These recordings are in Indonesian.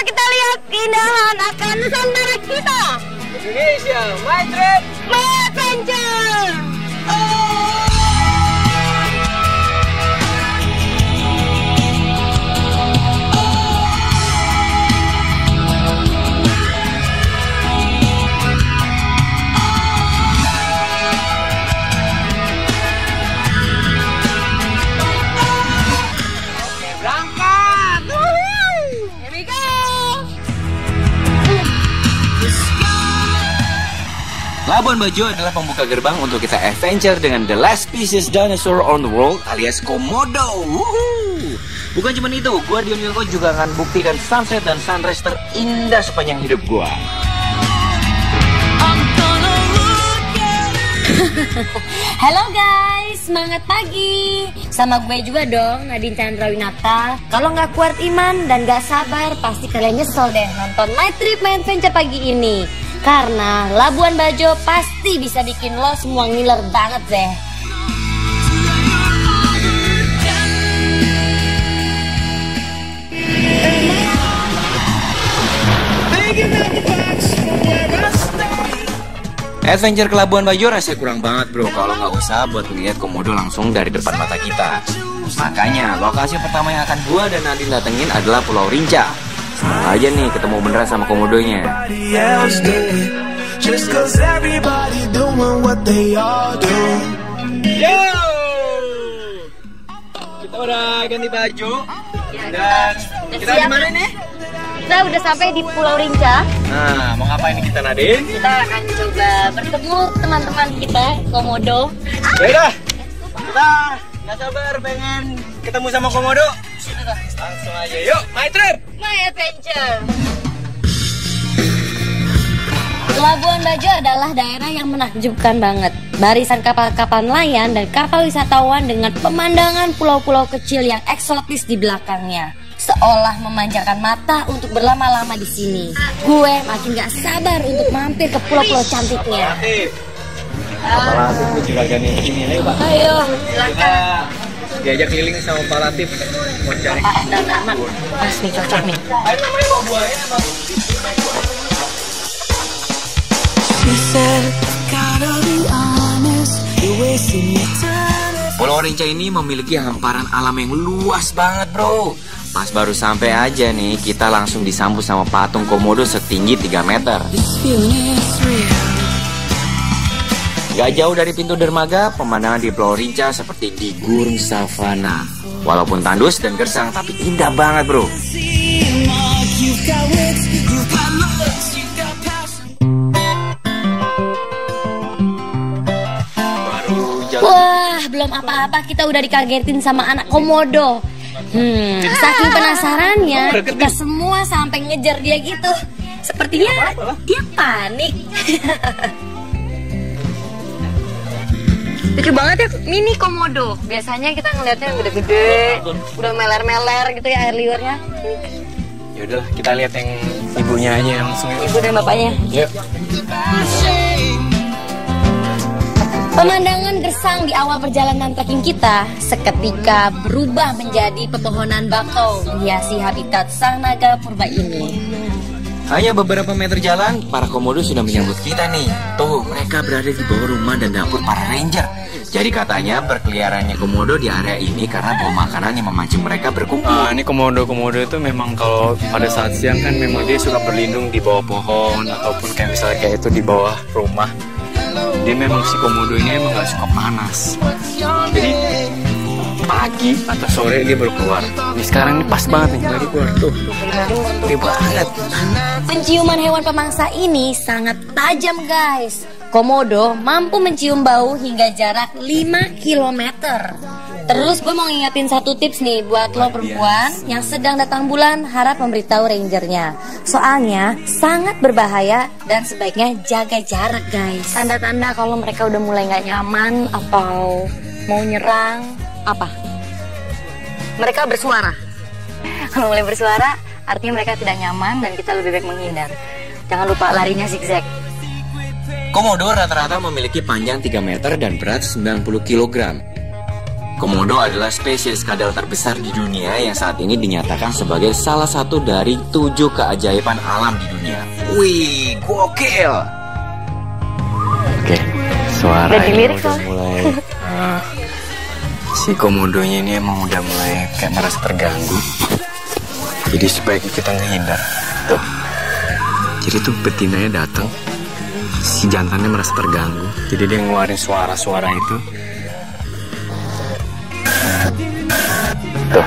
kita lihat keindahan akan nusantara kita. Indonesia, my trip, my adventure. Oh. Labuan Bajo adalah pembuka gerbang untuk kita adventure dengan the last species dinosaur on the world alias Komodo. Woohoo! Bukan cuma itu, gua di Unico juga akan buktikan sunset dan sunrise terindah sepanjang hidup gua. Halo guys, semangat pagi. Sama gue juga dong, Nadine Chandrawinata. Kalau nggak kuat iman dan nggak sabar, pasti kalian nyesel deh nonton My Trip My Adventure pagi ini. Karena Labuan Bajo pasti bisa bikin lo semua ngiler banget deh. Adventure ke Labuan Bajo rasanya kurang banget bro kalau nggak usah buat melihat Komodo langsung dari depan mata kita. Makanya lokasi pertama yang akan gua dan Nadine datengin adalah Pulau Rinca. Nah, aja nih ketemu beneran sama komodonya. Yo, kita udah ganti baju dan kita di mana nih? Kita udah sampai di Pulau Rinca. Nah, mau ngapain kita Nadine? Kita akan coba bertemu teman-teman kita Komodo. Yaudah, kita nggak sabar pengen ketemu sama Komodo. Langsung aja yuk, my trip, my adventure. Labuan Bajo adalah daerah yang menakjubkan banget. Barisan kapal-kapal nelayan dan kapal wisatawan dengan pemandangan pulau-pulau kecil yang eksotis di belakangnya, seolah memanjakan mata untuk berlama-lama di sini. Gue makin gak sabar untuk mampir ke pulau-pulau cantiknya. Kapal Latif itu juragan yang ini nih Pak. Ayo, silakan. Diajak keliling sama Pak Latif. Mau cari anak-anak. Mas nih cocok nih. Ayo mau buahnya sama. Pulau Rinca ini memiliki hamparan alam yang luas banget bro. Pas baru sampai aja nih, kita langsung disambut sama patung Komodo setinggi 3 meter. Gak jauh dari pintu dermaga, pemandangan di Pulau Rinca seperti di gurun savana. Walaupun tandus dan gersang, tapi indah banget bro. Wah, belum apa-apa kita udah dikagetin sama anak Komodo. Saking penasarannya, kita semua sampai ngejar dia gitu. Sepertinya dia panik. Lucu banget ya, mini komodo. Biasanya kita ngeliatnya yang gede-gede, udah meler-meler gitu ya air liurnya. Yaudahlah, kita lihat yang ibunya aja langsung. Ibu dan bapaknya. Yuk. Pemandangan gersang di awal perjalanan trekking kita seketika berubah menjadi pepohonan bakau menghiasi habitat sang naga purba ini. Hanya beberapa meter jalan, para komodo sudah menyambut kita nih. Tuh, mereka berada di bawah rumah dan dapur para ranger. Jadi katanya berkeliarannya komodo di area ini karena bawa makanan yang memancing mereka berkumpul. Ini komodo-komodo itu memang kalau pada saat siang kan memang dia suka berlindung di bawah pohon ataupun kayak misalnya kayak itu di bawah rumah. Dia memang si komodo ini emang gak suka panas. Jadi pagi atau sore dia baru keluar. Ini sekarang ini pas banget nih lagi keluar tuh. Gede banget. Penciuman hewan pemangsa ini sangat tajam guys. Komodo mampu mencium bau hingga jarak 5 km. Terus gue mau ngingetin satu tips nih buat lo perempuan yang sedang datang bulan, harap memberitahu rangernya. Soalnya sangat berbahaya dan sebaiknya jaga jarak guys. Tanda-tanda kalau mereka udah mulai nggak nyaman atau mau nyerang apa? Mereka bersuara. Kalau mulai bersuara, artinya mereka tidak nyaman dan kita lebih baik menghindar. Jangan lupa larinya zigzag. Komodo rata-rata memiliki panjang 3 meter dan berat 90 kg. Komodo adalah spesies kadal terbesar di dunia yang saat ini dinyatakan sebagai salah satu dari 7 keajaiban alam di dunia. Wih, gokil! Oke, suara ini udah mulai... si komodonya ini emang udah mulai kayak merasa terganggu. Jadi sebaiknya kita ngehindar. Tuh. Jadi tuh betinanya datang, si jantannya merasa terganggu. Jadi dia ngeluarin suara-suara itu. Tuh.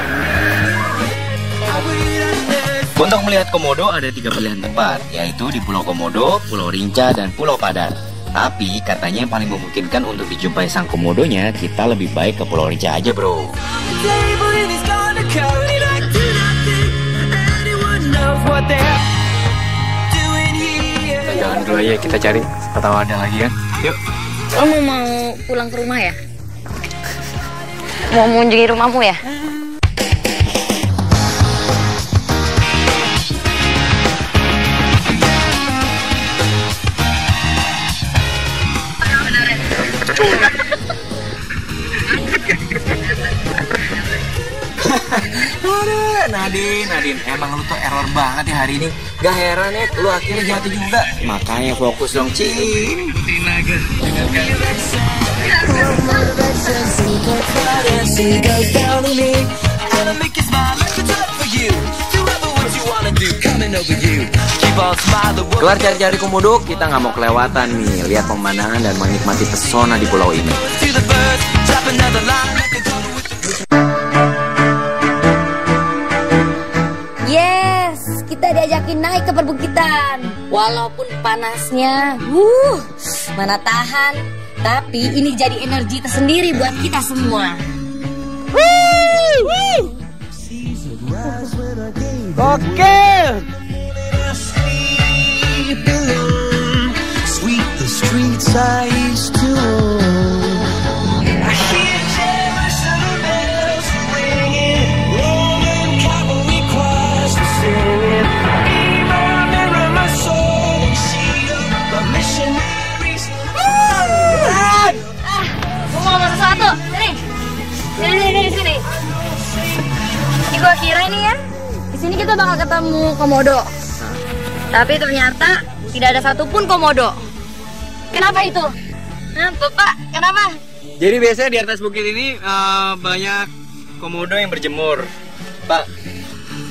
Untuk melihat komodo ada 3 pilihan tempat, yaitu di Pulau Komodo, Pulau Rinca, dan Pulau Padar. Tapi katanya yang paling memungkinkan untuk dijumpai sang komodonya, kita lebih baik ke Pulau Rinca aja, bro. Kita jalan dulu aja, kita cari atau ada lagi kan? Yuk. Lo mau pulang ke rumah ya? Mau mengunjungi rumahmu ya? Nadine, emang lu tuh error banget ya hari ini. Gak heran ya, lu akhirnya jatuh juga. Makanya fokus dong, Cing. Keluar cari-cari komodo, kita nggak mau kelewatan nih. Lihat pemandangan dan menikmati pesona di pulau ini. Diajakin naik ke perbukitan, walaupun panasnya, mana tahan, tapi ini jadi energi tersendiri buat kita semua. Oke. Sini. Ini gua kira ini ya, di sini kita bakal ketemu komodo. Tapi ternyata tidak ada satupun komodo. Kenapa itu? Bapak, kenapa? Jadi biasanya di atas bukit ini banyak komodo yang berjemur, Pak.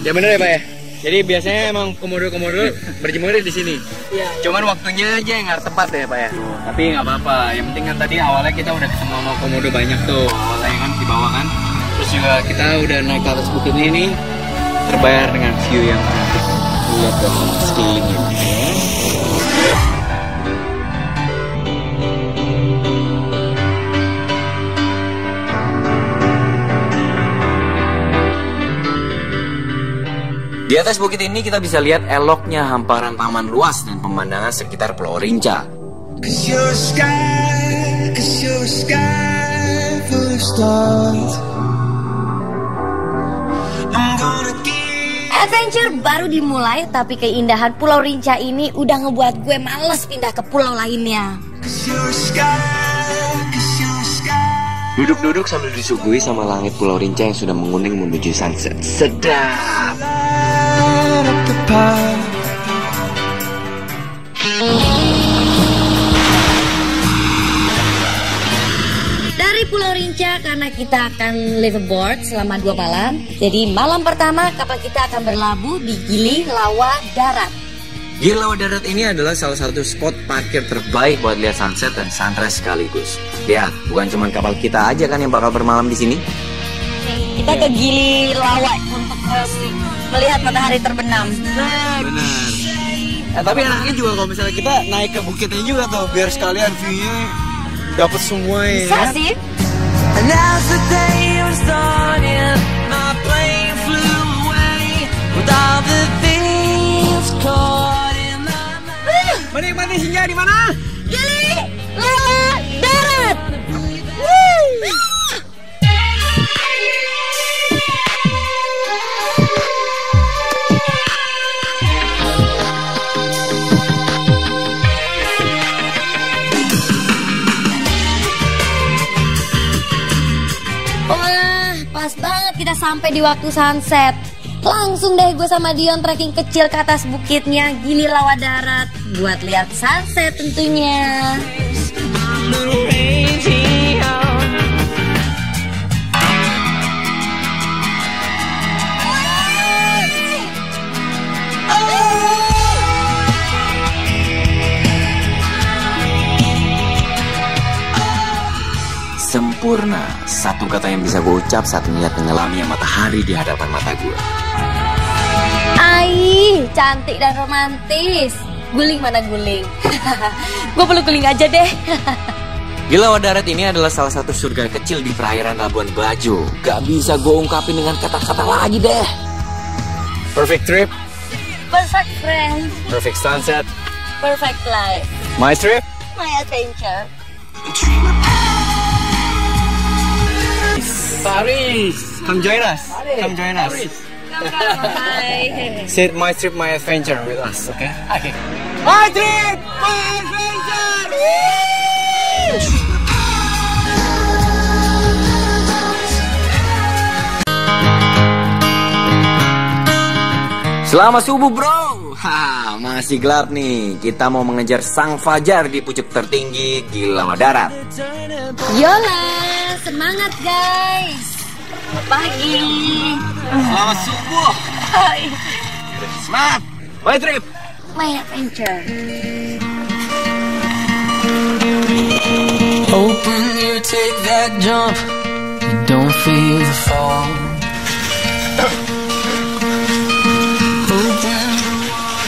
Ya bener ya, Pak ya? Jadi biasanya emang komodo-komodo berjemur di sini. Ya, ya. Cuman waktunya aja yang nggak tepat ya, Pak ya. Tapi nggak apa-apa. Yang penting kan tadi awalnya kita udah ketemu sama komodo banyak tuh. Awalnya kan di bawah kan. Terus juga kita udah naik ke atas bukit ini terbayar dengan view yang lihat dong sekelilingnya. Di atas bukit ini kita bisa lihat eloknya hamparan taman luas dan pemandangan sekitar Pulau Rinca. Adventure baru dimulai, tapi keindahan Pulau Rinca ini udah ngebuat gue males pindah ke pulau lainnya. Duduk-duduk sambil disuguhi sama langit Pulau Rinca yang sudah menguning menuju sunset. Sedap. Dari Pulau Rinca, karena kita akan live aboard selama 2 malam, jadi malam pertama kapal kita akan berlabuh di Gili Lawa Darat. Gili Lawa Darat ini adalah salah satu spot parkir terbaik buat lihat sunset dan sunrise sekaligus. Lihat, bukan cuma kapal kita aja kan yang bakal bermalam di sini. Kita ke Gili Lawa untuk melihat matahari terbenam. Benar. Tapi enaknya juga kalau misalnya kita naik ke bukitnya juga tuh, biar sekalian view-nya dapat semua ya. Bisa sih. Menikmati senja di mana? Gili Lawa Darat. sampai di waktu sunset. Langsung deh gue sama Dion trekking kecil ke atas bukitnya Gili Lawa Darat buat lihat sunset tentunya. Sempurna, satu kata yang bisa gue ucap saat melihat tenggelamnya matahari di hadapan mata gue. Aih, cantik dan romantis. Guling mana guling? Gue perlu guling aja deh. Gili Lawa Darat ini adalah salah satu surga kecil di perairan Labuan Bajo. Gak bisa gue ungkapin dengan kata-kata lagi deh. Perfect trip, perfect friend, perfect sunset, perfect life. My trip, my adventure. Paris, come join us. Paris. Come join us. Bye. Sit my trip, my adventure with us, okay? Okay. My trip, my adventure. Woo! Selamat subuh bro. Ha, masih gelap nih. Kita mau mengejar sang fajar di pucuk tertinggi Gili Lawa Darat. Yola, semangat guys. Pagi. Selamat subuh. Hai. Semangat. My trip, my adventure. Open you take that jump. You don't feel the fall.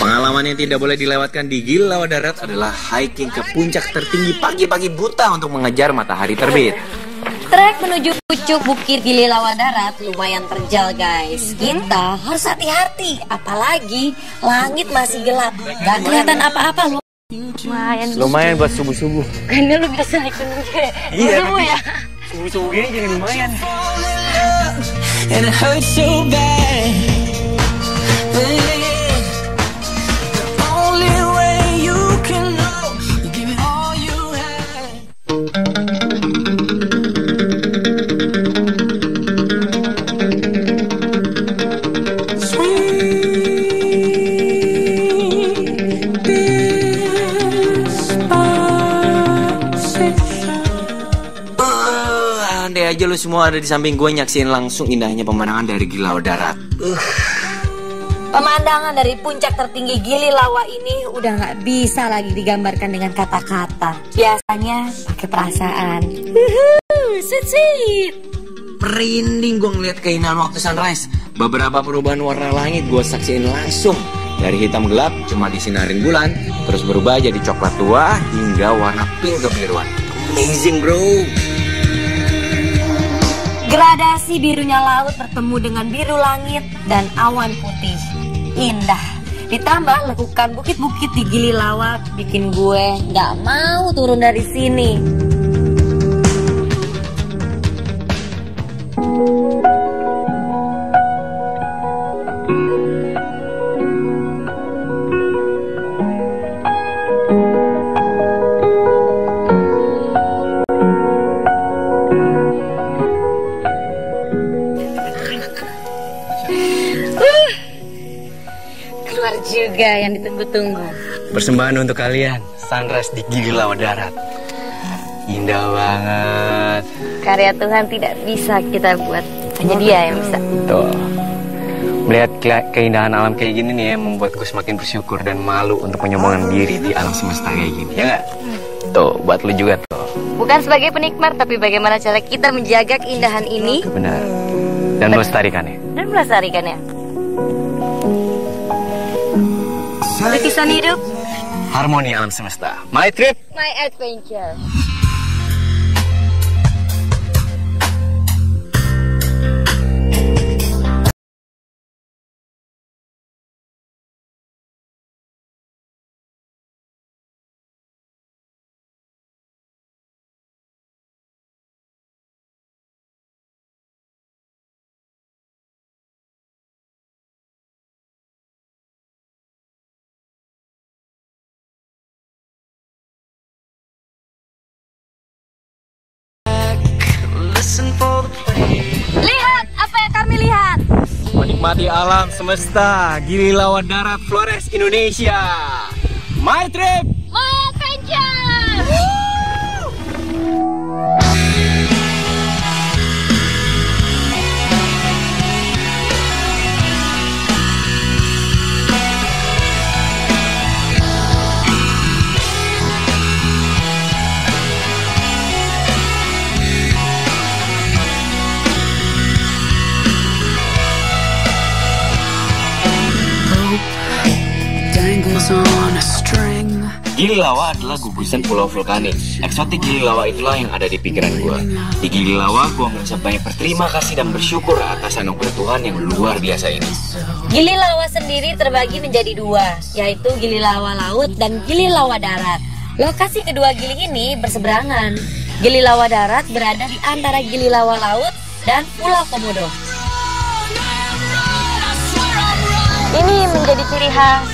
Pengalaman yang tidak boleh dilewatkan di Gili Lawa Darat adalah hiking ke puncak tertinggi pagi-pagi buta untuk mengejar matahari terbit. Trek menuju pucuk bukit Gili Lawa Darat lumayan terjal guys. Kita harus hati-hati, apalagi langit masih gelap, gak kelihatan apa-apa. Lumayan buat subuh-subuh. Karena lu biasa naik gunung ya. Iya. Subuh-subuh gini jadi lumayan. Aja lu semua ada di samping gue nyaksiin langsung indahnya pemandangan dari Gili Lawa Darat. Pemandangan dari puncak tertinggi Gili Lawa ini udah nggak bisa lagi digambarkan dengan kata-kata. Biasanya pakai perasaan. Sweet. Perinding gue ngeliat keindahan waktu sunrise. Beberapa perubahan warna langit gue saksiin langsung. Dari hitam gelap cuma disinarin bulan, terus berubah jadi coklat tua hingga warna pink kebiruan. Amazing bro. Gradasi birunya laut bertemu dengan biru langit dan awan putih. Indah. Ditambah lekukan bukit-bukit di Gili Lawa bikin gue gak mau turun dari sini. Juga yang ditunggu-tunggu. Persembahan untuk kalian, sunrise di Gili Lawa Darat. Indah banget. Karya Tuhan tidak bisa kita buat, hanya Dia yang bisa. Betul. Melihat keindahan alam kayak gini nih ya, membuat gue semakin bersyukur dan malu untuk menyombongkan diri di alam semesta kayak gini. Ya nggak? Tuh, buat lu juga tuh. Bukan sebagai penikmat, tapi bagaimana cara kita menjaga keindahan ini. Benar. Dan melestarikannya. Dan melestarikannya. Lukisan hidup, harmoni alam semesta. My trip, my adventure. menikmati alam semesta Gili Lawa Darat Flores Indonesia. My Trip My Adventure. Gili Lawa adalah gugusan pulau vulkanik. Eksotik Gili Lawa itulah yang ada di pikiran gua. Di Gili Lawa gua merasa banyak berterima kasih dan bersyukur atas anugerah Tuhan yang luar biasa ini. Gili Lawa sendiri terbagi menjadi dua, yaitu Gili Lawa Laut dan Gili Lawa Darat. Lokasi kedua gili ini berseberangan. Gili Lawa Darat berada di antara Gili Lawa Laut dan Pulau Komodo. Ini menjadi ciri khas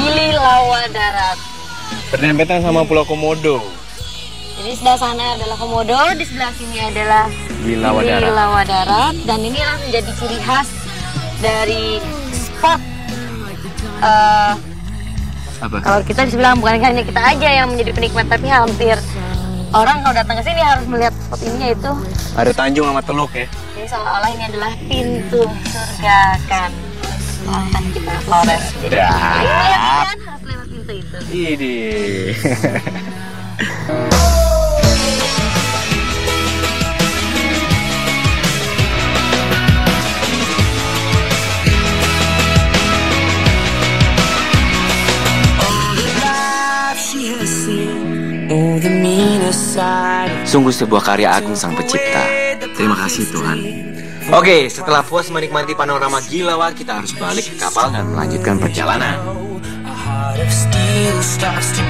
Gili Lawa Darat. Berdempetan sama Pulau Komodo. Jadi sebelah sana adalah Komodo, di sebelah sini adalah Gili Lawa Darat. Dan inilah menjadi ciri khas dari spot. Kalau kita di sebelah bukan hanya kita aja yang menjadi penikmat, tapi hampir orang kalau datang ke sini harus melihat spot ini, yaitu ada tanjung sama teluk ya. Jadi seolah-olah ini adalah pintu surga kan. Akan kita Flores. Sudah. Harus lewat pintu itu. Ini. Sungguh sebuah karya agung Sang Pencipta. Terima kasih Tuhan. Oke, setelah puas menikmati panorama Gili Lawa, kita harus balik ke kapal dan melanjutkan perjalanan.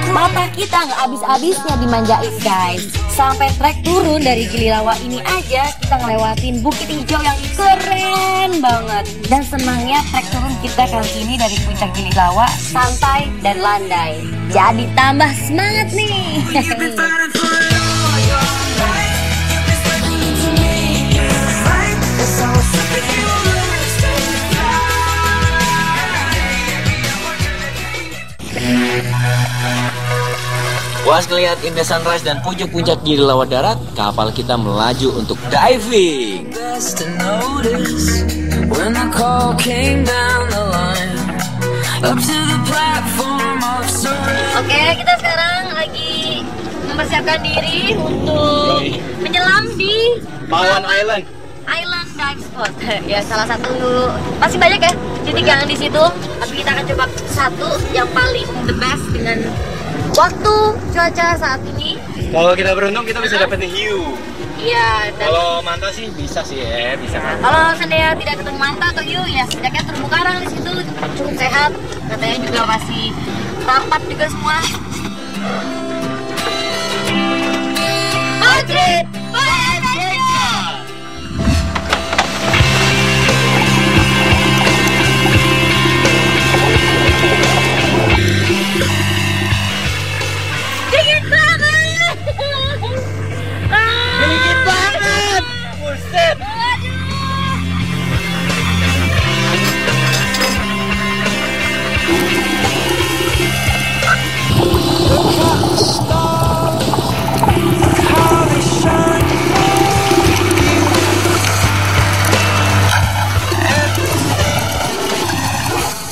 Mata kita nggak habis-habisnya dimanjain, guys. Sampai trek turun dari Gili Lawa ini aja, kita ngelewatin bukit hijau yang keren banget. Dan senangnya trek turun kita kali ini dari puncak Gili Lawa, santai dan landai. Jadi tambah semangat nih. Puas ngelihat indah sunrise dan puncak-puncak Gili Lawa Darat, kapal kita melaju untuk diving. Oke, kita sekarang lagi mempersiapkan diri untuk menyelam di Pawan Island Dive Spot. Ya, salah satu masih banyak ya titik yang di situ, tapi kita akan coba satu yang paling the best dengan waktu cuaca saat ini. Kalau kita beruntung kita bisa dapetin hiu. Iya. Kalau manta sih bisa sih ya, bisa. Kalau seandainya tidak ketemu manta atau hiu, ya setidaknya terumbu karang di situ cukup sehat. Katanya juga masih rapat juga semua. Madrid.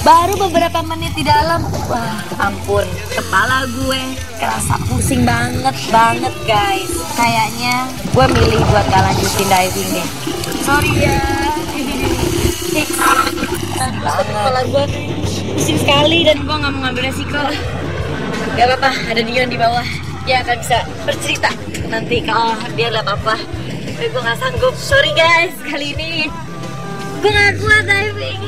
Baru beberapa menit di dalam, wah ampun, kepala gue kerasa pusing banget guys. Kayaknya gue milih buat gak lanjutin diving deh. Sorry ya. Kepala gue pusing sekali dan gue gak mau ngambil resiko. Gak apa-apa, ada Dion di bawah. Dia akan bisa bercerita nanti kalau dia lihat apa. Tapi gue gak sanggup, sorry guys. Kali ini gue gak kuat diving.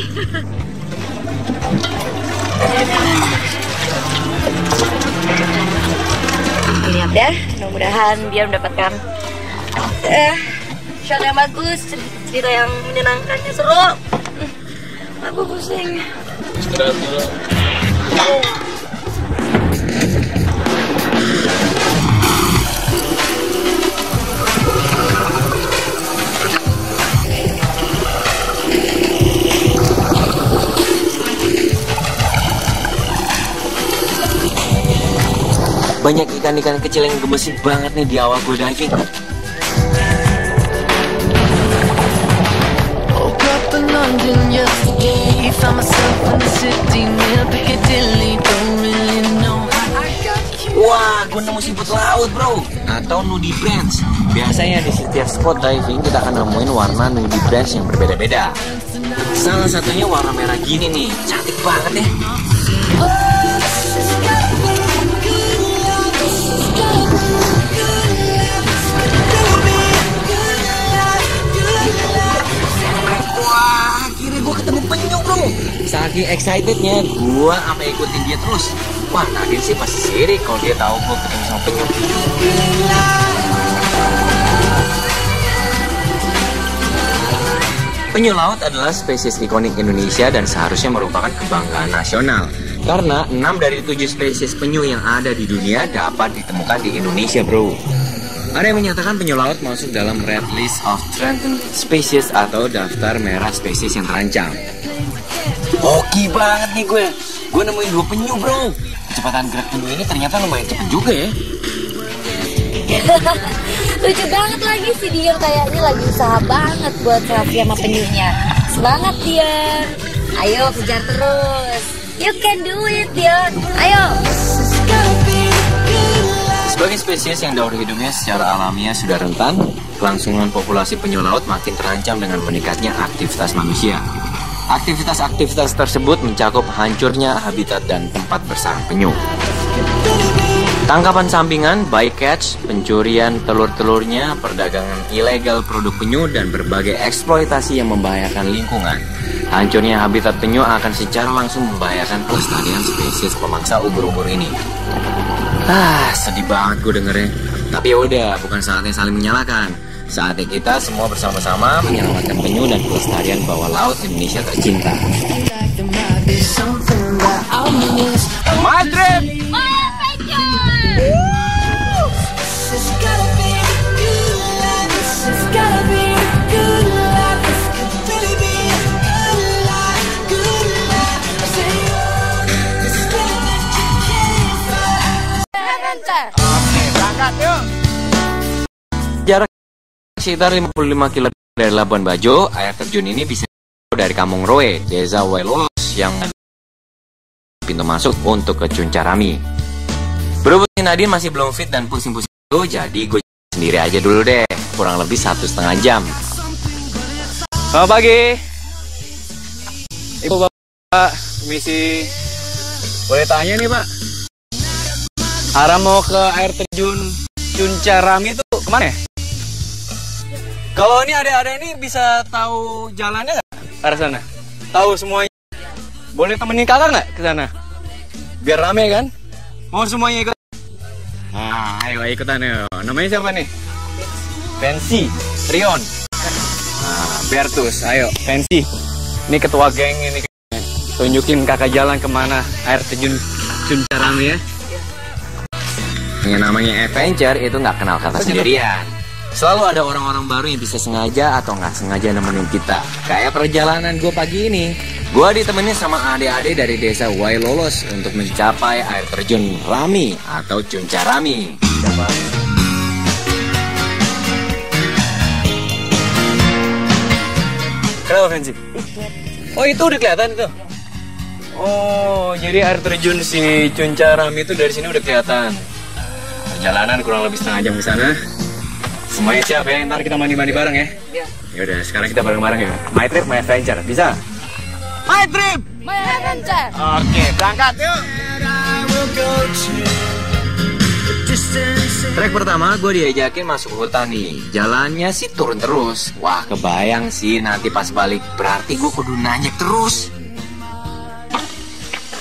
Lihat ya, mudah-mudahan dia mendapatkan shot yang bagus, cerita yang menyenangkan, seru. Aku pusing. Istirahat dulu. Banyak ikan-ikan kecil yang gemesin banget nih di awal gue diving. Wah, gue nemu siput laut, bro. Atau nudie branch. Biasanya di setiap spot diving kita akan nemuin warna nudie branch yang berbeda-beda. Salah satunya warna merah gini nih. Cantik banget ya. Wah, akhirnya gue ketemu penyu, bro. Saking excitednya, gue sampai ikutin dia terus. Wah, Nadine sih pasti sirik kalau dia tahu gue ketemu sama penyu. Penyu laut adalah spesies ikonik Indonesia dan seharusnya merupakan kebanggaan nasional. Karena 6 dari 7 spesies penyu yang ada di dunia dapat ditemukan di Indonesia, bro. Ada yang menyatakan penyu laut masuk dalam Red List of Threatened Species atau daftar merah spesies yang terancam. Oke banget nih gue. Gue nemuin 2 penyu, bro. Kecepatan gerak penyu ini ternyata lumayan cepat juga ya. Lucu banget lagi si Dion, kayaknya lagi usaha banget buat selfie sama penyunya. Semangat Dion, ayo kejar terus. You can do it Dion, ayo. Sebagai spesies yang daur hidungnya secara alamiah sudah rentan, kelangsungan populasi penyu laut makin terancam dengan meningkatnya aktivitas manusia. Aktivitas-aktivitas tersebut mencakup hancurnya habitat dan tempat bersarang penyu. Tangkapan sampingan, bycatch, pencurian telur-telurnya, perdagangan ilegal produk penyu, dan berbagai eksploitasi yang membahayakan lingkungan. Hancurnya habitat penyu akan secara langsung membahayakan pelestarian spesies pemangsa ubur-ubur ini. Sedih banget gue dengernya. Tapi yaudah, bukan saatnya saling menyalahkan. Saatnya kita semua bersama-sama menyelamatkan penyu dan pelestarian bawah laut Indonesia tercinta. My Trip! Jarak sekitar 55 km dari Labuan Bajo, air terjun ini bisa dari Kampung Roe, Desa Welos yang pintu masuk untuk ke Cunca Rami. Berhubung Nadine masih belum fit dan pusing-pusing itu, jadi gue sendiri aja dulu deh, kurang lebih 1,5 jam. Selamat pagi, Ibu Bapak, permisi. Boleh tanya nih Pak, arah mau ke air terjun Cunca Rami itu kemana ya? Kalau ini ada ini bisa tahu jalannya nggak? Arah sana? Tahu semuanya? Boleh temenin kakak nggak ke sana? Biar rame kan? Mau semuanya ikut? Nah, ayo ikutan yuk. Namanya siapa nih? Pensi, Rion, Bertus, ayo Pensi. Ini ketua geng ini. Tunjukin kakak jalan kemana air terjun Cunca Rami ya. Yang namanya adventure itu nggak kenal kata sendirian. Selalu ada orang-orang baru yang bisa sengaja atau nggak sengaja nemenin kita. Kayak perjalanan gue pagi ini, gue ditemenin sama adik-adik dari desa Wailolos untuk mencapai air terjun Rami atau Cunca Rami. Kenapa Fancy? Oh itu udah kelihatan itu? Oh jadi air terjun si Cunca Rami itu dari sini udah kelihatan. Perjalanan kurang lebih 1,5 jam ke sana. Semuanya siap ya, ntar kita mandi-mandi bareng ya? Iya. Yaudah, sekarang kita bareng-bareng ya. My Trip, My Adventure, bisa? My Trip! My Adventure! Oke, berangkat yuk! Trek pertama, gue diajakin masuk hutan nih. Jalannya sih turun terus. Wah, kebayang sih nanti pas balik. Berarti gue kudu nanjak terus.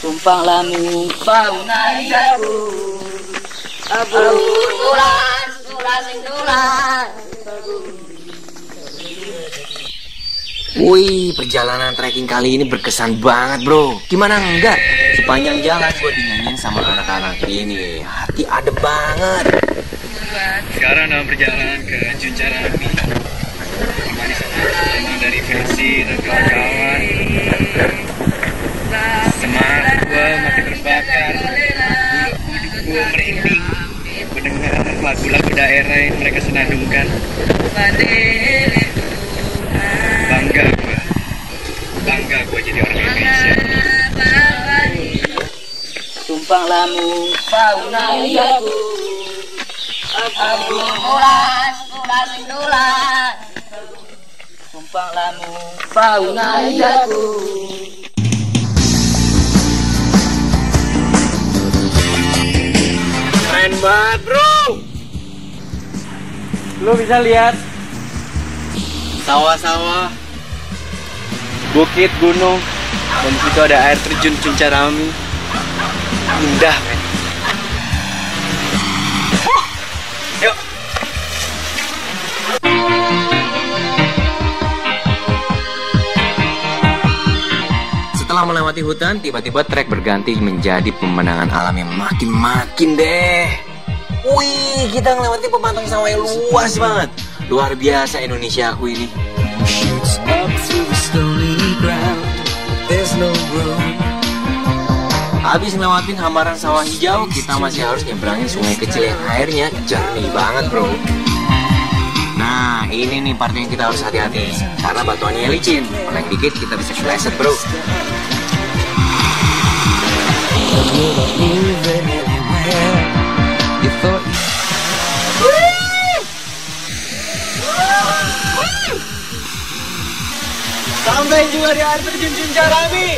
Tumpang lamu, fauna idaku. Abu ular. Wih, perjalanan trekking kali ini berkesan banget bro. Gimana enggak? Sepanjang jalan gue dinyanyiin sama anak-anak ini. Hati adem banget. Sekarang dalam perjalanan ke Cunca Rami. Dari versi dan kawan-kawan. Semangat gue masih terbakar. Gue merinding. daerah yang mereka senandungkan. Bangga gue jadi orang Indonesia. Tumpang lamu paunaiaku, aku mulas. Tumpang lamu paunaiaku. Keren banget bro. Lo bisa lihat sawah-sawah, bukit, gunung, dan di situ ada air terjun Cunca Rami. Indah, men. Yuk. Setelah melewati hutan, tiba-tiba trek berganti menjadi pemandangan alam yang makin-makin deh. Wih, kita melewati pematang sawah yang luas banget. Luar biasa Indonesia aku ini. Habis ngelewatin hamparan sawah hijau, kita masih harus nyebrangin sungai kecil yang airnya jernih banget bro. Nah ini nih part yang kita harus hati-hati, karena batuannya licin, melek dikit kita bisa kepleset bro. Sampai juga di air terjun Cunca Rami.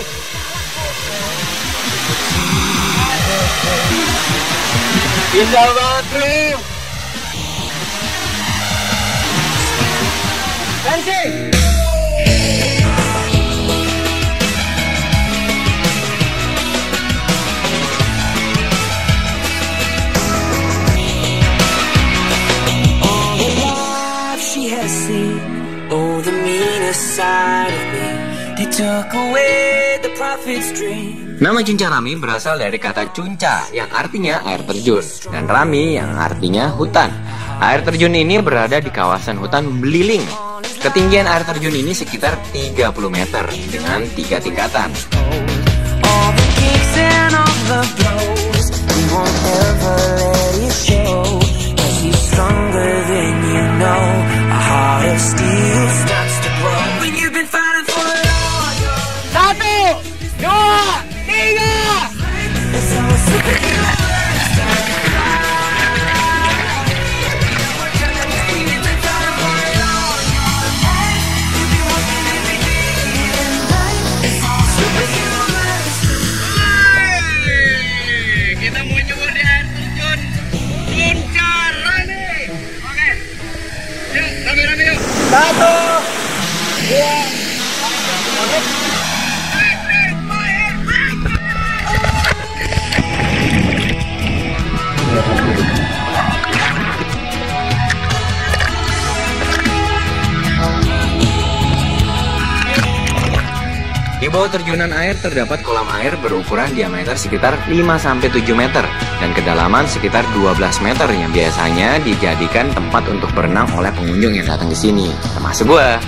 Indah banget, Rim. Dancing. All the life she has seen, all the meanest side of me, they took away the prophet's dream. Nama Cunca Rami berasal dari kata Cunca yang artinya air terjun dan Rami yang artinya hutan. Air terjun ini berada di kawasan hutan Beliling. Ketinggian air terjun ini sekitar 30 meter dengan 3 tingkatan. Di bawah terjunan air terdapat kolam air berukuran diameter sekitar 5-7 meter dan kedalaman sekitar 12 meter yang biasanya dijadikan tempat untuk berenang oleh pengunjung yang datang ke sini, termasuk gua.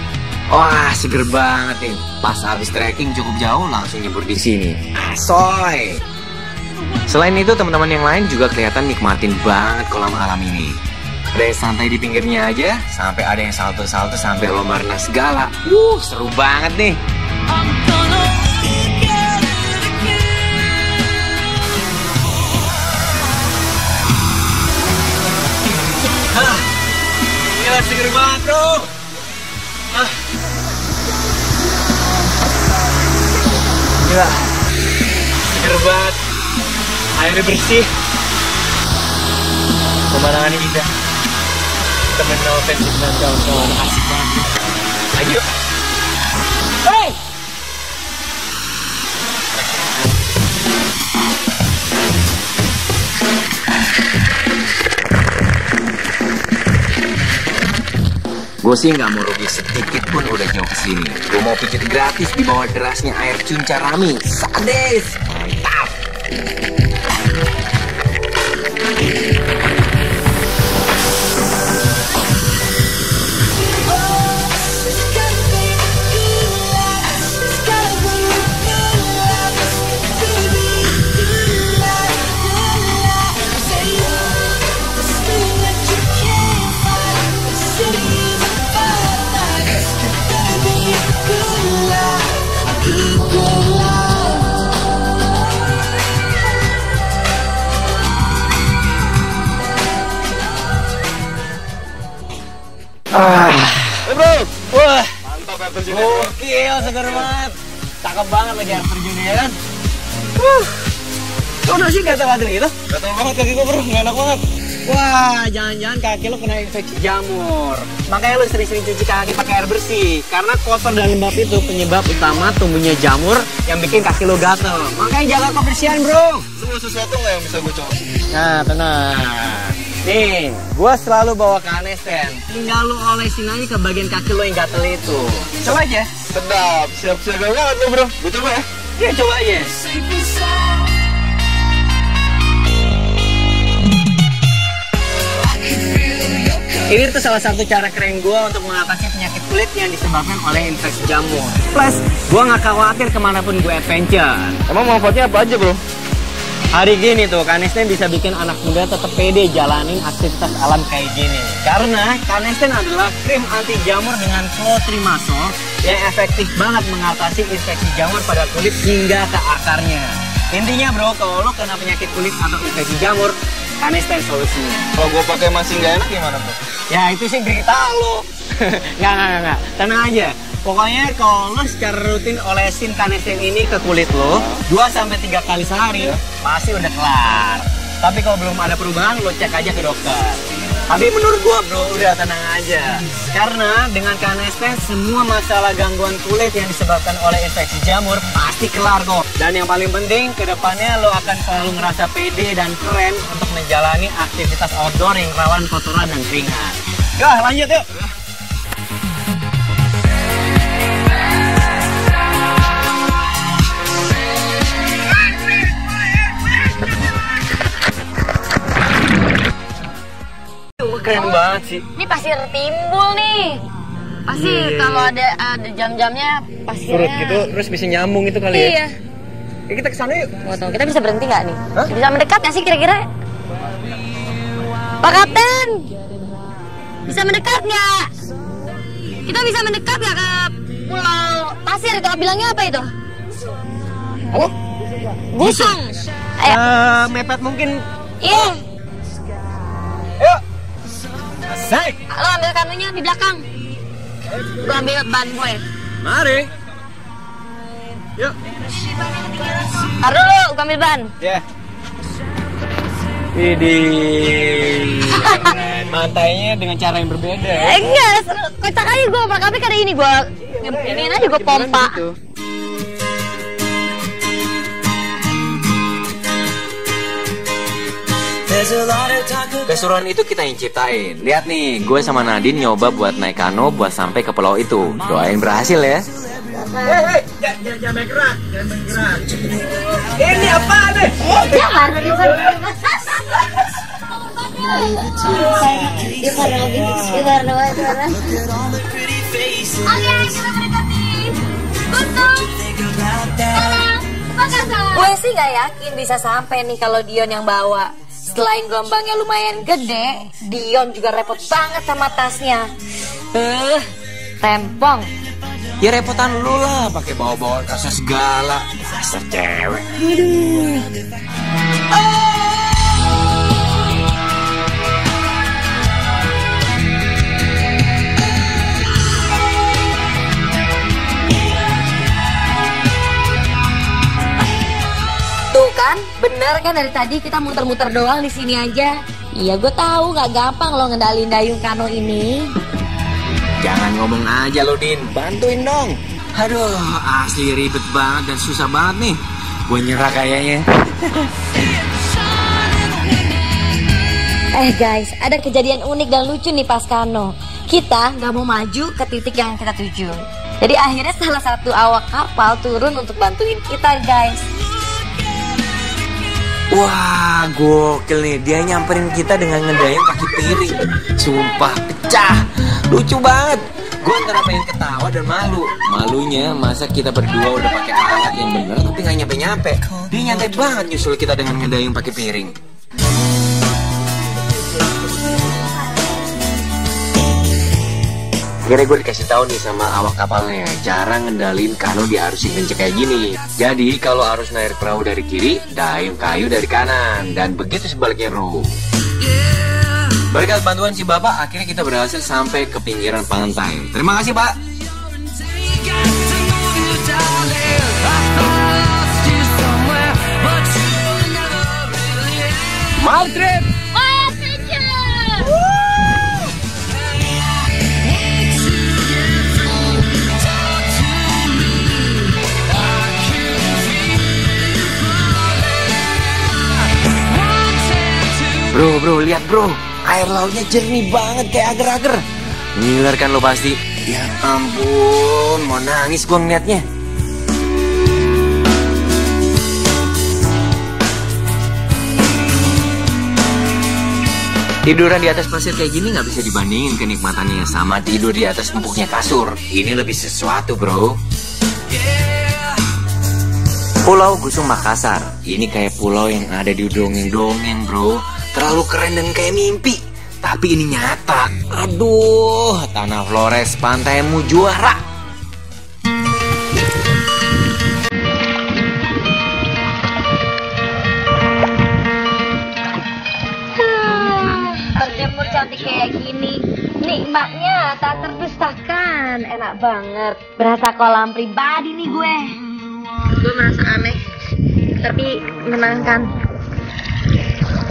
Wah, seger banget nih. Pas habis trekking cukup jauh langsung nyebur di sini. Asoy. Selain itu, teman-teman yang lain juga kelihatan nikmatin banget kolam alam ini. Ada yang santai di pinggirnya aja, sampai ada yang salto-salto sampai lomba renang segala. Seru banget nih. Gila, seger banget bro. Gila, seger banget. Airnya bersih. Pemandangannya indah. Temen no offense, kawan-kawan, asik banget. Ayo. Hey! Gue sih nggak mau rugi sedikit pun udah jauh kesini. Gue mau pijit gratis di bawah derasnya air Cunca Rami. Sadis, mantap. Bro, wah mantap air terjunnya. Gokil, seger banget. Cakep banget lagi air terjunnya kan. Kok udah sih gatel-gatel gitu? Gatel banget kaki gue bro, gak enak banget. Wah, jangan-jangan kaki lo kena infeksi jamur. Makanya lo sering-sering cuci kaki pakai air bersih. Karena kotor dan lembab itu penyebab utama tumbuhnya jamur yang bikin kaki lo gatel. Makanya jaga kebersihan bro. Lo punya sesuatu nggak yang bisa gue coba? Nah, tenang. Nih, gue selalu bawa Canesten. Tinggal lo olesin aja ke bagian kaki lo yang gatel itu. Coba aja. Sedap, siap-siap banget lo bro. Gue coba ya? Iya, coba aja. Ini tuh salah satu cara keren gue untuk mengatasi penyakit kulit yang disebabkan oleh infeksi jamur. Plus, gue gak khawatir kemanapun gue adventure. Emang manfaatnya apa aja bro? Hari gini tuh, Canesten bisa bikin anak muda tetap pede jalanin aktivitas alam kayak gini. Karena Canesten adalah krim anti jamur dengan clotrimazole yang efektif banget mengatasi infeksi jamur pada kulit hingga ke akarnya. Intinya bro, kalau lo kena penyakit kulit atau infeksi jamur, Canesten solusinya. Kalau gue pakai masih nggak enak gimana bro? Ya itu sih cerita lo. Nggak. Tenang aja. Pokoknya kalau lo secara rutin olesin Canesten ini ke kulit lo 2-3 kali sehari, pasti udah kelar. Tapi kalau belum ada perubahan, lo cek aja ke dokter. Tapi menurut gue bro, udah tenang aja. Karena dengan Canesten, semua masalah gangguan kulit yang disebabkan oleh infeksi jamur pasti kelar kok. Dan yang paling penting, kedepannya lo akan selalu ngerasa pede dan keren untuk menjalani aktivitas outdoor yang rawan kotoran dan keringat. Yah, lanjut yuk. Keren banget sih. Ini pasir timbul nih. Pasti kalau ada jam-jamnya pasirnya. Surut gitu, terus bisa nyambung itu kali ya. Iya. Ya, kita kesana yuk. Tunggu, kita bisa berhenti nggak nih? Hah? Bisa mendekat nggak sih kira-kira? Pak Kapten, bisa mendekat nggak? Kita bisa mendekat nggak ke pulau pasir itu? Bilangnya apa itu? Oh? Gusung. Ayo. Mepet mungkin. Iya. Yuk. Asik. Lo ambil kanunya di belakang. Gue ambil ban gue. Mari. Yuk. Ntar dulu, gue ambil ban. Iya. Widih. Matanya dengan cara yang berbeda. Enggak, kocak aja gue. Makanya karena ini gue. Ini aja gue pompa. Keseruan itu kita yang ciptain. Lihat nih, gue sama Nadine nyoba buat naik kano buat sampai ke pulau itu. Doain berhasil ya. Jangan bergerak, jangan bergerak. Ini apa nih? Jangan. Oke, kita mendekati Gusung. Gue sih gak yakin bisa sampai nih kalau Dion yang bawa. Selain gelombangnya lumayan gede, Dion juga repot banget sama tasnya. Rempong. Ya repotan lu lah, pakai bawa-bawa tasnya segala. Dasar cewek. Aduh. Bener kan dari tadi kita muter-muter doang di sini aja. Iya gue tahu nggak gampang lo ngendalin dayung kano ini. Jangan ngomong aja lo Din, bantuin dong. Aduh asli ribet banget dan susah banget nih. Gue nyerah kayaknya. Guys, ada kejadian unik dan lucu nih pas kano. Kita nggak mau maju ke titik yang kita tuju. Jadi akhirnya salah satu awak kapal turun untuk bantuin kita guys. Wah, gokil nih. Dia nyamperin kita dengan ngedayung kaki piring. Sumpah, pecah. Lucu banget. Gue antara pengen ketawa dan malu. Malunya, masa kita berdua udah pakai alat yang bener tapi gak nyampe-nyampe. Dia nyantai banget nyusul kita dengan ngedayung pakai piring. Akhirnya gue dikasih tahu nih sama awak kapalnya cara ngendalin kano di arus yang kenceng kayak gini. Jadi kalau arus naik perahu dari kiri, dayung kayu dari kanan, dan begitu sebaliknya bro. Berkat bantuan si bapak, akhirnya kita berhasil sampai ke pinggiran pantai. Terima kasih, Pak. My Trip! Bro, lihat bro, air lautnya jernih banget kayak agar-agar. Ngiler kan lo pasti? Ya ampun, mau nangis gua ngeliatnya. Tiduran di atas pasir kayak gini nggak bisa dibandingin kenikmatannya sama tidur di atas empuknya kasur. Ini lebih sesuatu bro. Pulau Gusung Makassar, ini kayak pulau yang ada di dongeng-dongeng bro. Terlalu keren dan kayak mimpi, tapi ini nyata. Aduh, tanah Flores, pantaimu juara. Berjemur cantik kayak gini, nikmatnya tak terdustakan, enak banget. Berasa kolam pribadi nih gue. Gue merasa aneh, tapi menenangkan.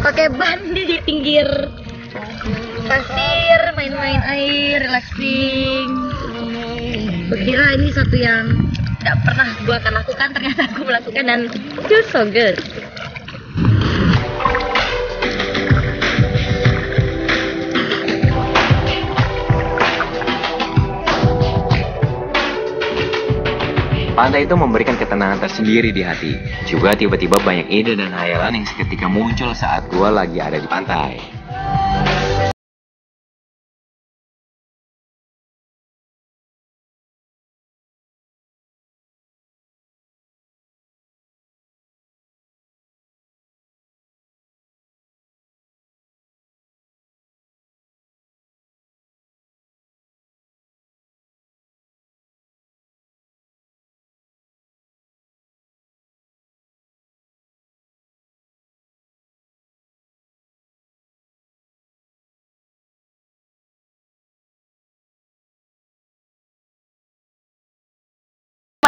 Pakai ban di pinggir pasir, main-main air, relaxing. Kukira ini satu yang gak pernah gue akan lakukan, ternyata aku melakukan dan feels so good. Pantai itu memberikan ketenangan tersendiri di hati. Juga tiba-tiba banyak ide dan hayalan yang seketika muncul saat gua lagi ada di pantai.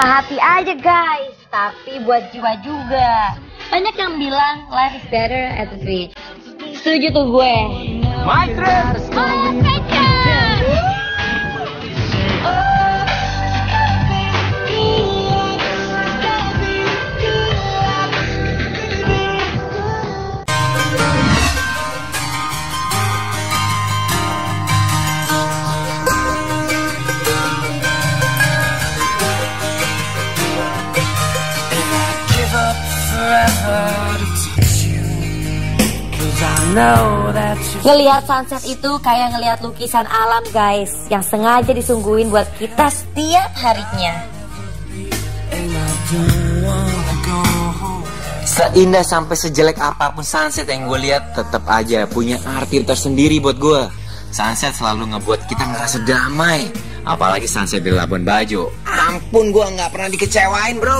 Hati aja guys, tapi buat jiwa juga. Banyak yang bilang life is better at the beach. Setuju tuh gue. My Trip! Ngelihat sunset itu kayak ngelihat lukisan alam guys, yang sengaja disungguhin buat kita setiap harinya. Seindah sampai sejelek apapun sunset yang gue lihat, tetap aja punya arti tersendiri buat gue. Sunset selalu ngebuat kita ngerasa damai. Apalagi sunset di Labuan Bajo. Ampun, gue nggak pernah dikecewain bro.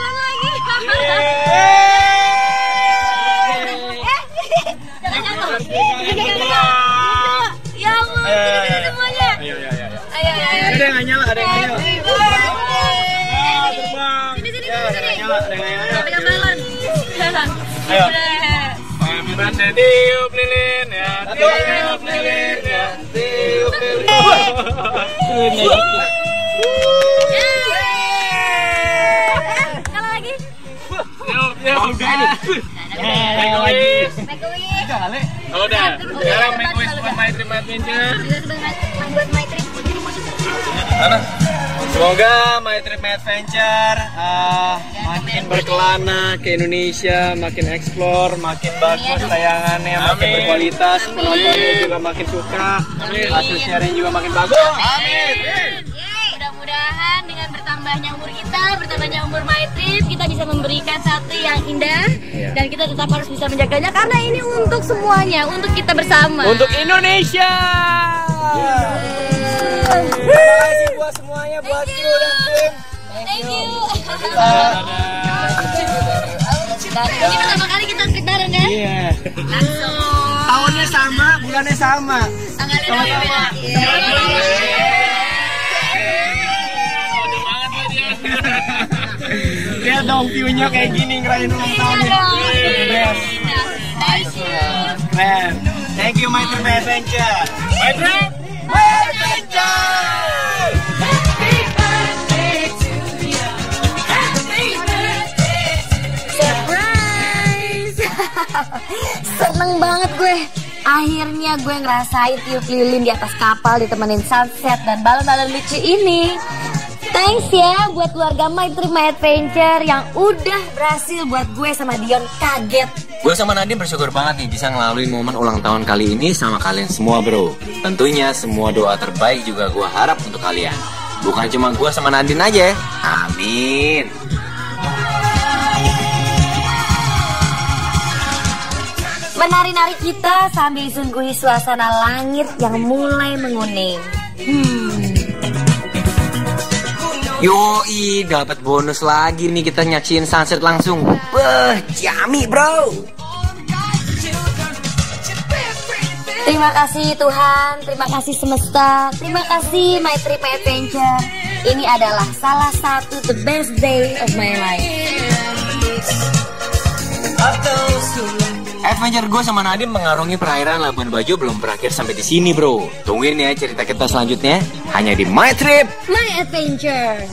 Udah, sekarang make wish buat My Trip My Adventure. sana. Semoga My Trip My Adventure makin berkelana ke Indonesia, makin explore, makin bagus tayangannya, makin berkualitas, penontonnya juga makin suka, hasil sharing juga makin bagus. Amin. Mudah-mudahan dengan bertambahnya umur kita, bertambahnya umur My Trip, kita bisa memberikan satu yang indah, dan kita tetap harus bisa menjaganya karena ini untuk semuanya, untuk kita bersama, untuk Indonesia. Terima kasih buat semuanya, buat kru dan tim. Thank you. Ini pertama kali kita bareng kan? Iya. Langsung. Tahunnya sama, bulannya sama. Tanggalnya sama. Lihat dong view-nya kayak gini, ngerayain ulang tahunnya. Thank you. Keren. Thank you My Trip My Adventure. My Trip. Happy birthday to you. Happy birthday to you. Surprise. Seneng banget gue. Akhirnya gue ngerasain tiup lilin di atas kapal, ditemenin sunset dan balon-balon lucu ini. Thanks ya buat keluarga My Trip My Adventure yang udah berhasil buat gue sama Dion kaget. Gue sama Nadine bersyukur banget nih bisa ngelaluin momen ulang tahun kali ini sama kalian semua bro. Tentunya semua doa terbaik juga gue harap untuk kalian. Bukan cuma gue sama Nadine aja. Amin. Menari-nari kita sambil sungguhi suasana langit yang mulai menguning. Yoi, dapat bonus lagi nih kita nyaksiin sunset langsung. Wah, jami bro. Terima kasih Tuhan, terima kasih semesta, terima kasih My Trip My Adventure. Ini adalah salah satu the best day of my life. Adventure gue sama Nadine mengarungi perairan Labuan Bajo belum berakhir sampai di sini bro. Tungguin ya cerita kita selanjutnya hanya di My Trip My Adventure.